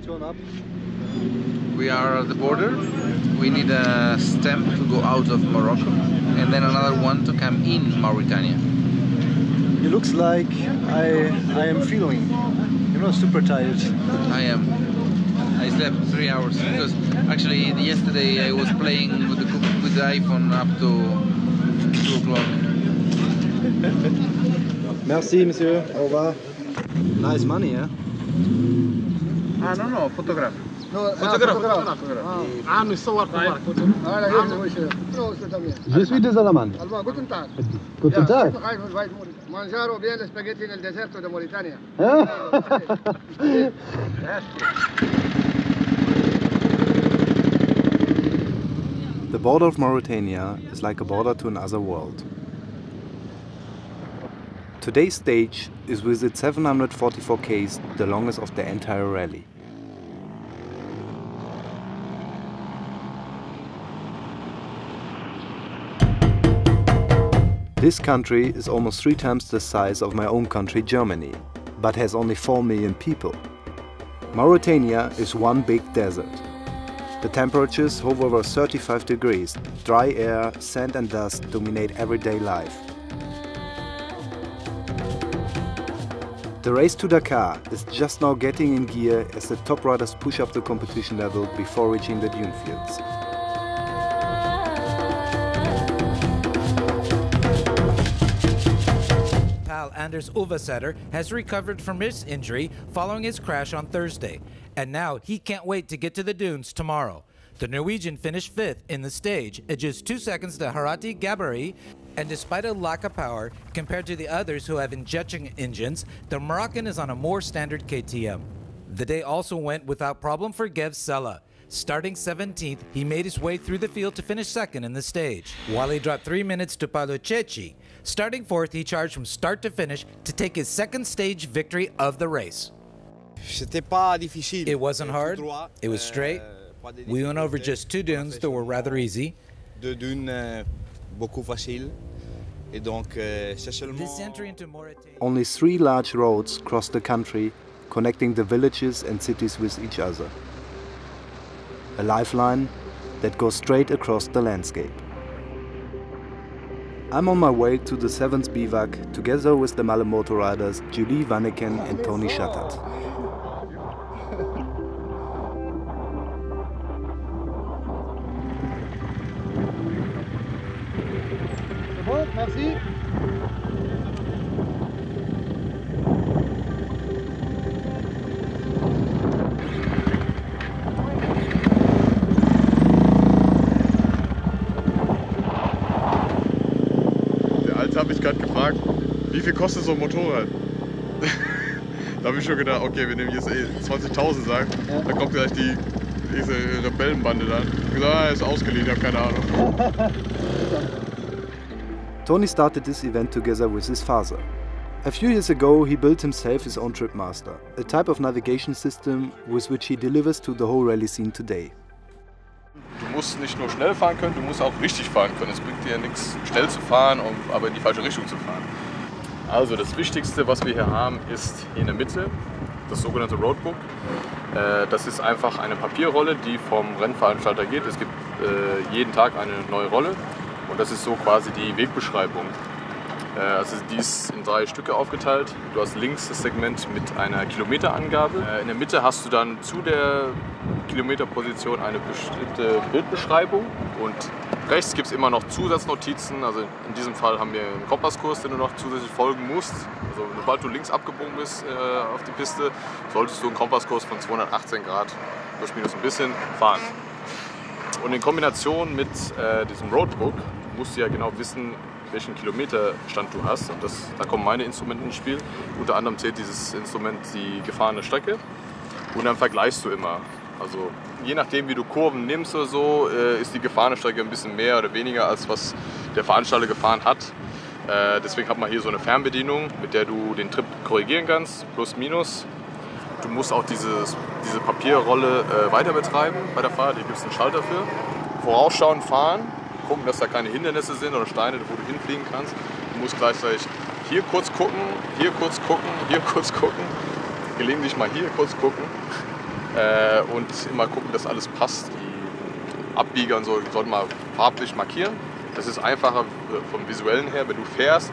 Information ab. We are at the border. We need a stamp to go out of Morocco and then another one to come in Mauritania. It looks like I am feeling, you know, super tired. I am. I slept 3 hours because actually yesterday I was playing with the iPhone up to 2 o'clock. Merci, monsieur. Au revoir. Nice money, yeah? I don't know, photograph. عم يصور كبار جو سوي دي زلمان كنت تاك منجارو بين الاسباجيتي للديزيرتو دي موريتانيا The border of Mauritania is like a border to another world. Today's stage is with its 744 Ks the longest of the entire rally. This country is almost 3 times the size of my own country, Germany, but has only 4 million people. Mauritania is one big desert. The temperatures hover over 35 degrees. Dry air, sand and dust dominate everyday life. The race to Dakar is just now getting in gear as the top riders push up the competition level before reaching the dune fields. Pal Anders Ulvasetter has recovered from his injury following his crash on Thursday, and now he can't wait to get to the dunes tomorrow. The Norwegian finished 5th in the stage at just 2 seconds to Harati Gabari, and despite a lack of power compared to the others who have injection engines, the Moroccan is on a more standard KTM. The day also went without problem for Gev Sella. Starting 17th, he made his way through the field to finish 2nd in the stage, while he dropped 3 minutes to Palo Chechi. Starting 4th, he charged from start to finish to take his 2nd stage victory of the race. It wasn't hard, it was straight. We went over just 2 dunes that were rather easy. Only 3 large roads cross the country, connecting the villages and cities with each other. A lifeline that goes straight across the landscape. I'm on my way to the 7th bivouac together with the Malemoto riders Julie Vaneken and Tony Schattat. Merci. Habe ich gerade gefragt, wie viel kostet so ein Motorrad? Da habe ich schon gedacht, okay, wir nehmen jetzt 20.000 sagen, ja. Da kommt gleich diese Rebellenbande dann. Ich gesagt, ah, ist ausgeliehen, ich habe keine Ahnung. Tony started this event together with his father. A few years ago he built himself his own Tripmaster, a type of navigation system with which he delivers to the whole rally scene today. Du musst nicht nur schnell fahren können, du musst auch richtig fahren können. Es bringt dir ja nichts, schnell zu fahren, aber in die falsche Richtung zu fahren. Also das Wichtigste, was wir hier haben, ist in der Mitte das sogenannte Roadbook. Das ist einfach eine Papierrolle, die vom Rennveranstalter geht. Es gibt jeden Tag eine neue Rolle und das ist so quasi die Wegbeschreibung. Also die ist in 3 Stücke aufgeteilt. Du hast links das Segment mit einer Kilometerangabe. In der Mitte hast du dann zu der Kilometerposition eine bestimmte Bildbeschreibung und rechts gibt es immer noch Zusatznotizen. Also in diesem Fall haben wir einen Kompasskurs, den du noch zusätzlich folgen musst. Also sobald du links abgebogen bist auf die Piste, solltest du einen Kompasskurs von 218 Grad plus minus ein bisschen fahren. Und in Kombination mit diesem Roadbook musst du ja genau wissen, welchen Kilometerstand du hast. Und da kommen meine Instrumente ins Spiel. Unter anderem zählt dieses Instrument die gefahrene Strecke. Und dann vergleichst du immer. Also je nachdem, wie du Kurven nimmst oder so, ist die gefahrene Strecke ein bisschen mehr oder weniger, als was der Veranstalter gefahren hat. Deswegen hat man hier so eine Fernbedienung, mit der du den Trip korrigieren kannst, plus minus. Du musst auch diese Papierrolle weiter betreiben bei der Fahrt. Hier gibt es einen Schalter für. Vorausschauend fahren. Gucken, dass da keine Hindernisse sind oder Steine, wo du hinfliegen kannst. Du musst gleichzeitig hier kurz gucken, hier kurz gucken, hier kurz gucken. Gelegentlich mal hier kurz gucken. und immer gucken, dass alles passt. Die Abbieger und so sollten wir farblich markieren. Das ist einfacher vom Visuellen her, wenn du fährst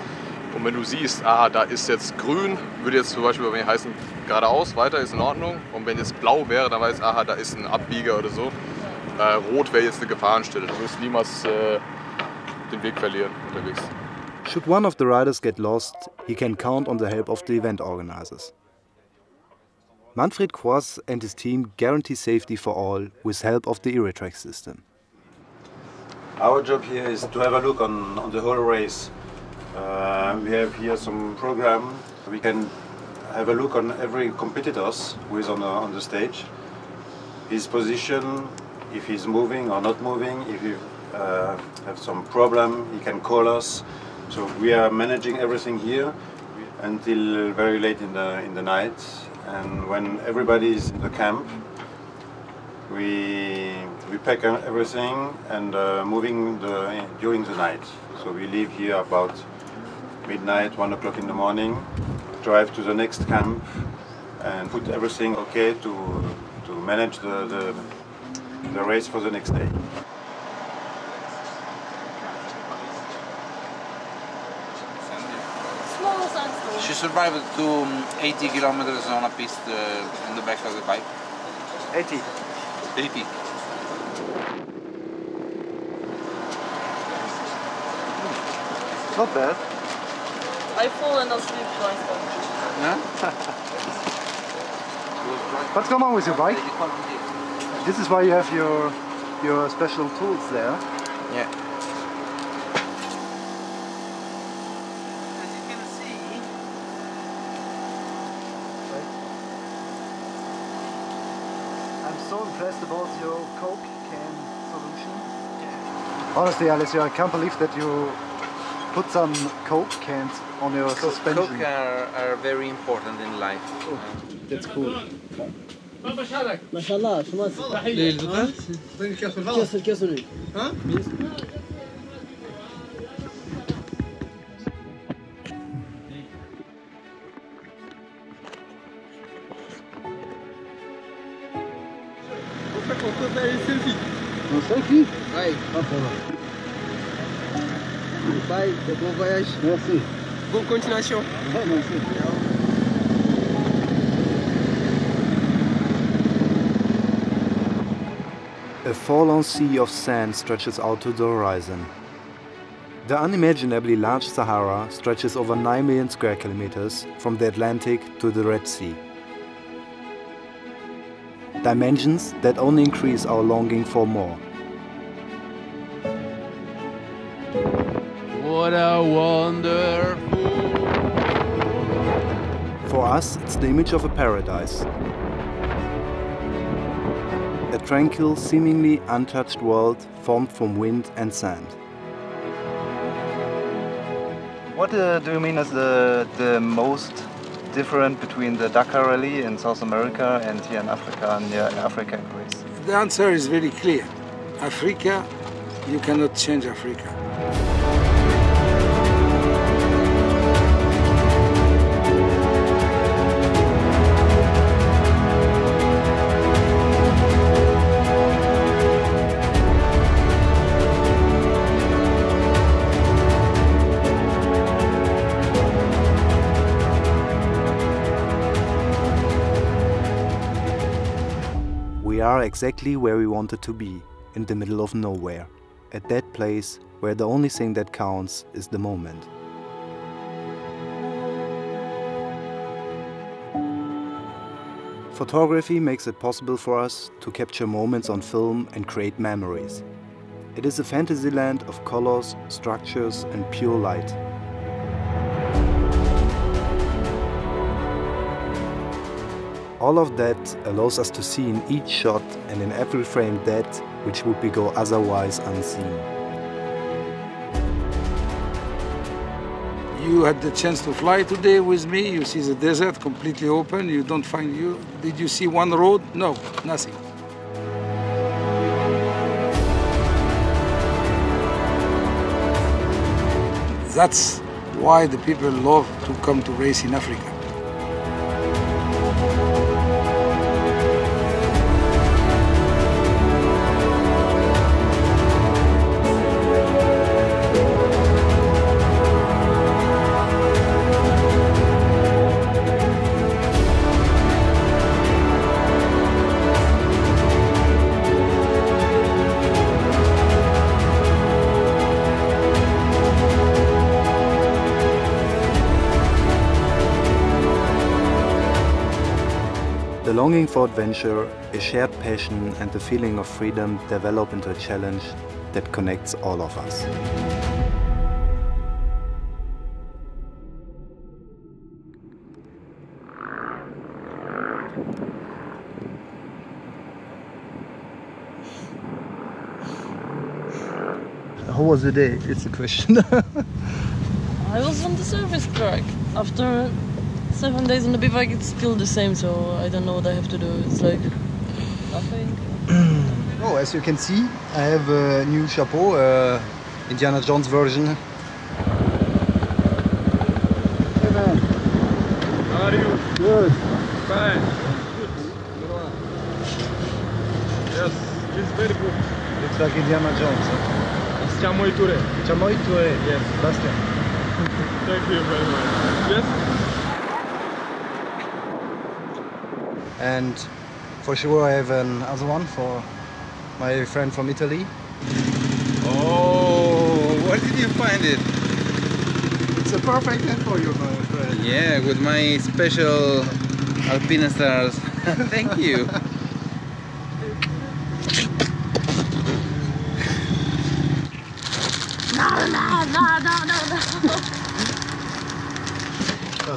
und wenn du siehst, ah, da ist jetzt grün, würde jetzt zum Beispiel bei mir heißen, geradeaus, weiter ist in Ordnung. Und wenn jetzt blau wäre, dann weiß ich, aha, da ist ein Abbieger oder so. Rot wäre jetzt eine Gefahrenstelle. Du wirst niemals den Weg verlieren unterwegs. Should one of the riders get lost, he can count on the help of the event organizers. Manfred Kroiss and his team guarantee safety for all with help of the Iritrack system. Our job here is to have a look on the whole race. We have here some program. We can have a look on every competitors who is on the stage. His position, if he's moving or not moving, if you have some problem, he can call us. So we are managing everything here until very late in the night. And when everybody is in the camp, we pack everything and moving during the night. So we leave here about midnight, 1 o'clock in the morning, drive to the next camp and put everything okay to manage the race for the next day. She survived to 80 kilometers on a piste in the back of the bike. 80? 80. Not bad. I fall and I'll sleep twice. Yeah? What's going on with your bike? This is why you have your special tools there. Yeah. About your Coke can solution. Honestly, Alessio, I can't believe that you put some Coke cans on your suspension. Coke are very important in life. Oh, that's cool. ما شاء الله شو ما تحيي. Selfie? Bye. Bye. Bon voyage. Merci. Bonne continuation. Bye, merci. A forlorn sea of sand stretches out to the horizon. The unimaginably large Sahara stretches over 9 million square kilometers from the Atlantic to the Red Sea. Dimensions that only increase our longing for more. What a wonderful... For us, it's the image of a paradise. A tranquil, seemingly untouched world formed from wind and sand. What do you mean as the most different between the Dakar rally in South America and here in Africa and near Africa in Greece? The answer is very clear. Africa, you cannot change Africa. We are exactly where we wanted to be, in the middle of nowhere, at that place where the only thing that counts is the moment. Photography makes it possible for us to capture moments on film and create memories. It is a fantasy land of colors, structures and pure light. All of that allows us to see in each shot and in every frame that which would go otherwise unseen. You had the chance to fly today with me. You see the desert completely open. You don't find you. Did you see one road? No, nothing. That's why the people love to come to race in Africa. The longing for adventure, a shared passion and the feeling of freedom develop into a challenge that connects all of us. How was the day? It's a question. I was on the service track. After 7 days on the bivouac, it's still the same, so I don't know what I have to do. It's like nothing. Oh, as you can see, I have a new chapeau, Indiana Jones version. Hey man. How are you? Good. Fine. Good. Yes, it's very good. It's like Indiana Jones. Huh? Chamoi Touré. Chamoi Touré, yes. Bastian. Thank you very much. Yes? And for sure I have another one for my friend from Italy. Oh, where did you find it? It's a perfect hat for you, my friend. Yeah, with my special Alpine stars. Thank you.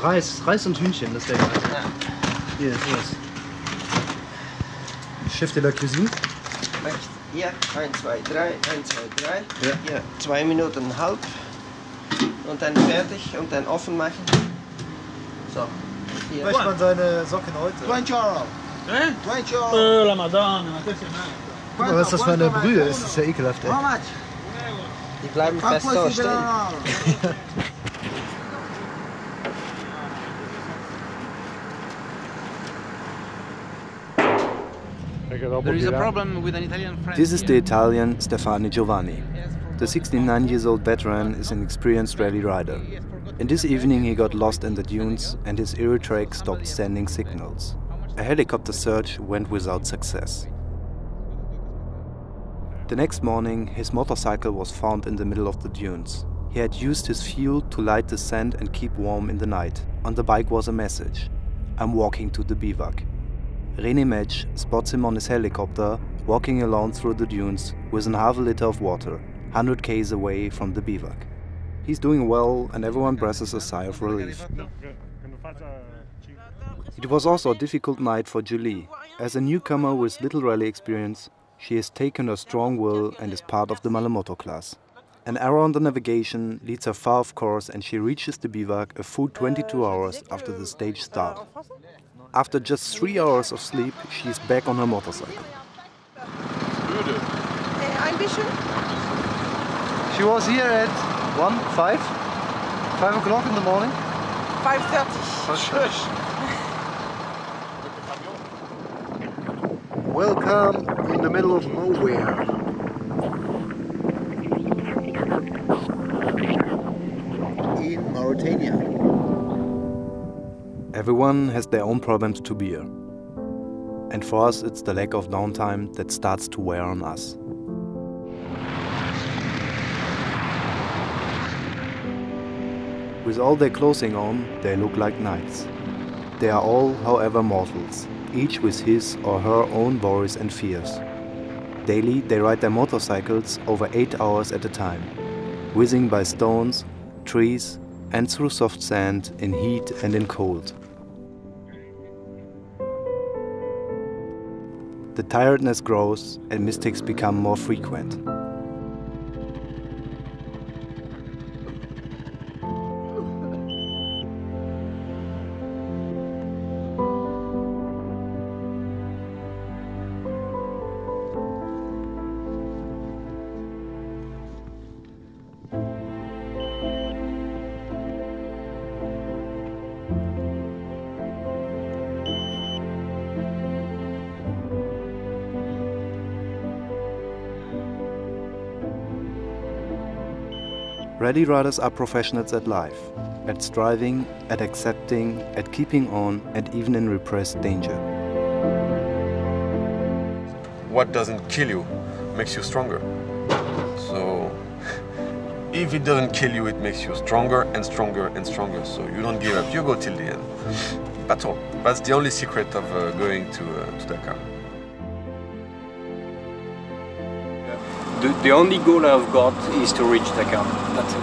Reis und Hühnchen, das wäre geil. Hier ist was. Chef de la Cuisine. Ja, 1, 2, 3, 1, 2, 3. Ja, 2 Minuten und halb. Und dann fertig und dann offen machen. So. Hier. Wäscht man seine Socken heute? 20 €. Hä? 20 €. Oh, la Madonna. Aber was ist das für eine Brühe? Das ist ja ekelhaft, ey. Die bleiben fest da stehen. There is a problem with an Italian friend. This is the Italian Stefani Giovanni. The 69-year-old veteran is an experienced rally rider. And this evening he got lost in the dunes and his Iritrack stopped sending signals. A helicopter search went without success. The next morning, his motorcycle was found in the middle of the dunes. He had used his fuel to light the sand and keep warm in the night. On the bike was a message: "I'm walking to the bivouac." René Mech spots him on his helicopter, walking alone through the dunes with a half a liter of water, 100 k's away from the bivouac. He's doing well and everyone breathes a sigh of relief. It was also a difficult night for Julie. As a newcomer with little rally experience, she has taken her strong will and is part of the Malemoto class. An error on the navigation leads her far off course and she reaches the bivouac a full 22 hours after the stage start. After just 3 hours of sleep, she is back on her motorcycle. Ambition? She was here at 5 o'clock in the morning. 5:30. Welcome in the middle of nowhere. In Mauritania. Everyone has their own problems to bear. And for us, it's the lack of downtime that starts to wear on us. With all their clothing on, they look like knights. They are all, however, mortals, each with his or her own worries and fears. Daily they ride their motorcycles over 8 hours at a time, whizzing by stones, trees and through soft sand in heat and in cold. The tiredness grows and mistakes become more frequent. Rally riders are professionals at life, at striving, at accepting, at keeping on, and even in repressed danger. What doesn't kill you makes you stronger. So, if it doesn't kill you, it makes you stronger and stronger and stronger. So you don't give up, you go till the end. That's all. That's the only secret of going to Dakar. The only goal I've got is to reach Dakar. That's it.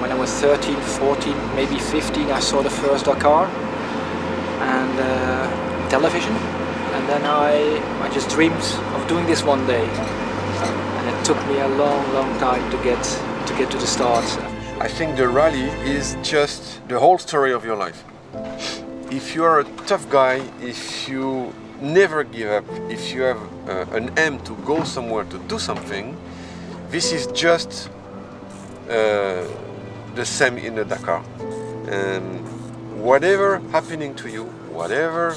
When I was 13, 14, maybe 15, I saw the first Dakar and television, and then I just dreamed of doing this one day. And it took me a long, long time to get to the start. I think the rally is just the whole story of your life. If you are a tough guy, if you never give up, if you have an aim to go somewhere, to do something, this is just the same in the Dakar. Whatever happening to you, whatever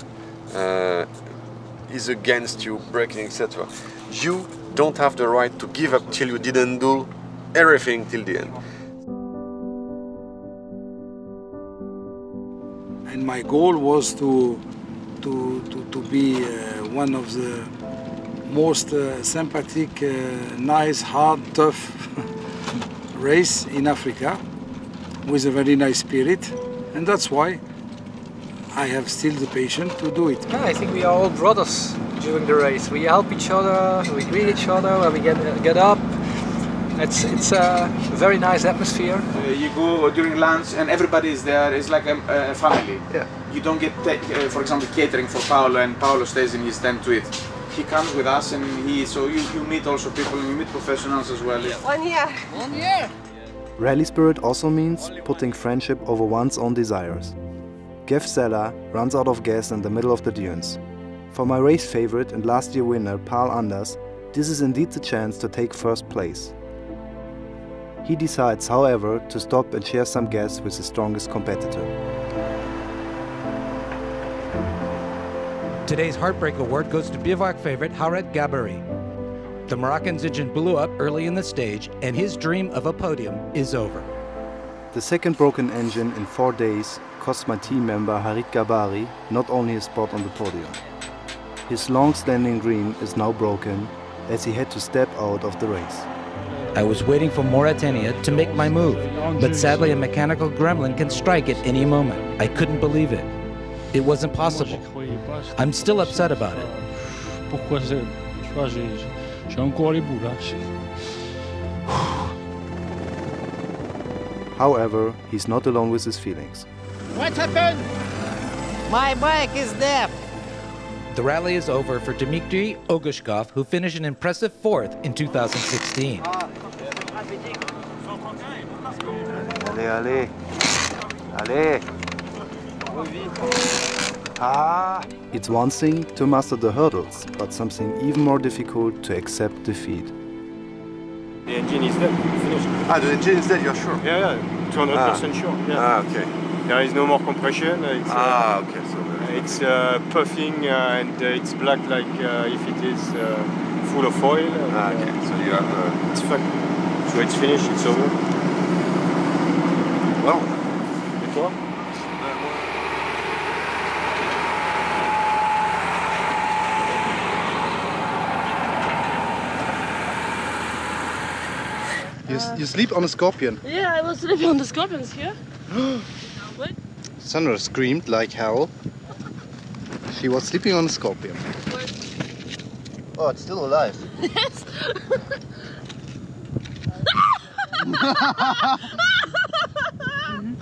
is against you, breaking, etc., you don't have the right to give up till you didn't do everything till the end. And my goal was to be one of the most sympathetic, nice, hard, tough race in Africa, with a very nice spirit, and that's why I have still the patience to do it. Yeah, I think we are all brothers during the race. We help each other, we greet each other when we get up. It's a very nice atmosphere. You go during lunch and everybody is there. It's like a family. Yeah. You don't get, for example, catering for Paolo, and Paolo stays in his tent to eat. He comes with us, and so you meet also people, you meet professionals as well. Yeah. 1 year. 1 year. Rally spirit also means putting friendship over one's own desires. Gev Sella runs out of gas in the middle of the dunes. For my race favorite and last year winner Pal Anders, this is indeed the chance to take first place. He decides, however, to stop and share some gas with his strongest competitor. Today's Heartbreak Award goes to bivouac favorite Harati Gabari. The Moroccan's engine blew up early in the stage, and his dream of a podium is over. The second broken engine in 4 days cost my team member Harati Gabari not only a spot on the podium. His long-standing dream is now broken, as he had to step out of the race. I was waiting for Mauritania to make my move, but sadly a mechanical gremlin can strike at any moment. I couldn't believe it. It wasn't possible. I'm still upset about it. However, he's not alone with his feelings. What happened? My bike is dead. The rally is over for Dmitry Ogushkov, who finished an impressive 4th in 2016. Allez, allez. Allez. Ah. It's one thing to master the hurdles, but something even more difficult to accept defeat. The engine is dead. Finished. Ah, the engine is dead, you're sure? Yeah, 200% sure. Yeah. Ah, okay. There is no more compression. It's, okay. So it's puffing and it's black like if it is full of oil. Okay, so you have it's fucked. So it's finished, it's over. Well. Et toi? You sleep on a scorpion? Yeah, I was sleeping on the scorpions here. What? Sandra screamed like hell. She was sleeping on a scorpion. Oh, it's still alive. Yes.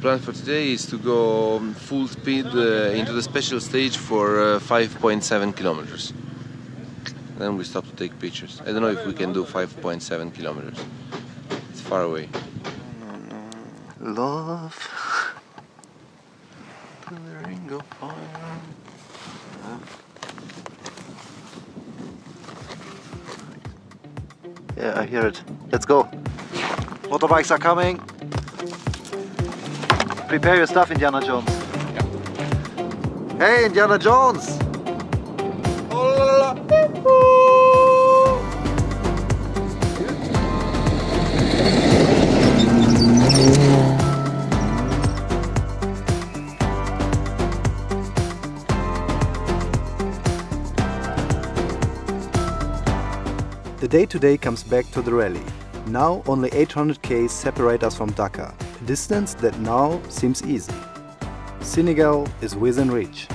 Plan for today is to go full speed into the special stage for 5.7 kilometers. Then we stop to take pictures. I don't know if we can do 5.7 kilometers. It's far away. Love. The Ringo Fire. Yeah, I hear it. Let's go. Motorbikes are coming. Prepare your stuff, Indiana Jones. Yeah. Hey, Indiana Jones! Hola. The day today comes back to the rally. Now only 800 km separate us from Dakar, a distance that now seems easy. Senegal is within reach.